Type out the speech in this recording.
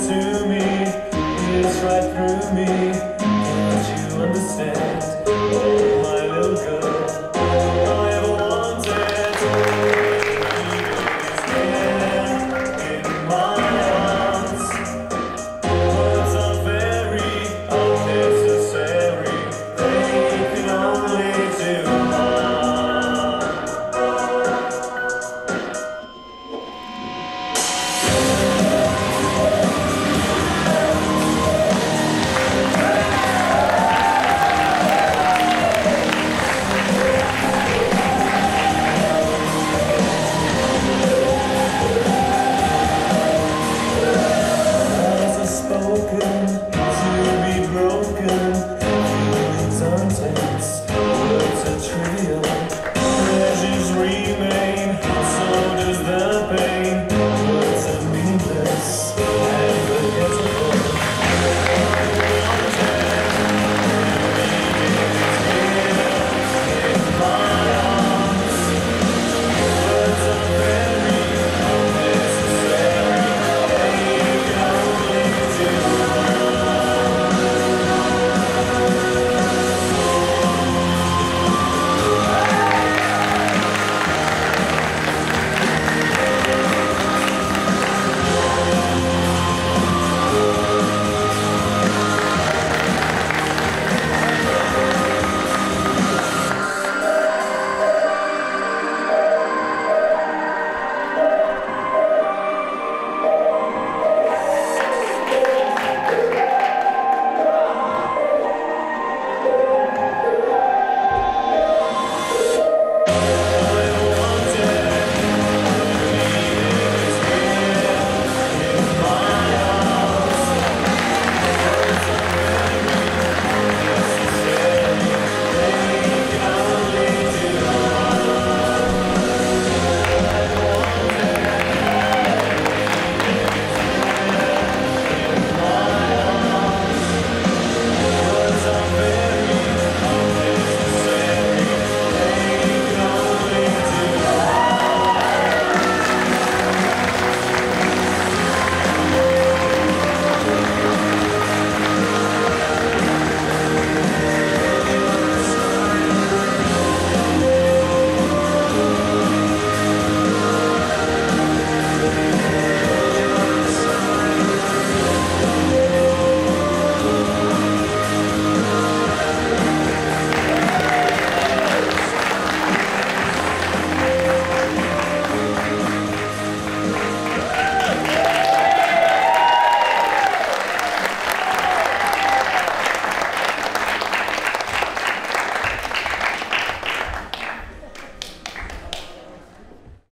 to me, it's right through me. Can't you understand?